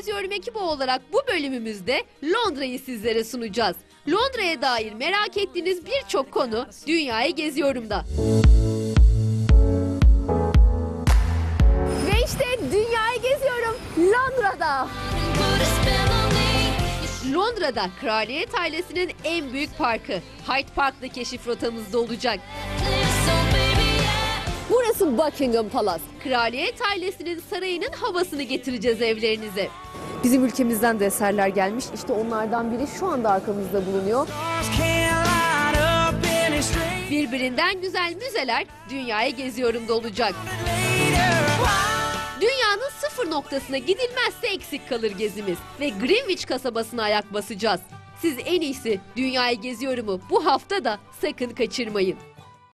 Geziyorum ekibi olarak bu bölümümüzde Londra'yı sizlere sunacağız. Londra'ya dair merak ettiğiniz birçok konu Dünyayı Geziyorum'da. Ve işte Dünyayı Geziyorum Londra'da. Londra'da kraliyet ailesinin en büyük parkı Hyde Park'ta keşif rotamızda olacak. Burası Buckingham Palace. Kraliyet ailesinin sarayının havasını getireceğiz evlerinize. Bizim ülkemizden de eserler gelmiş. İşte onlardan biri şu anda arkamızda bulunuyor. Birbirinden güzel müzeler Dünyayı Geziyorum'da olacak. Dünyanın sıfır noktasına gidilmezse eksik kalır gezimiz ve Greenwich kasabasına ayak basacağız. Siz en iyisi Dünyayı Geziyorum'u bu hafta da sakın kaçırmayın.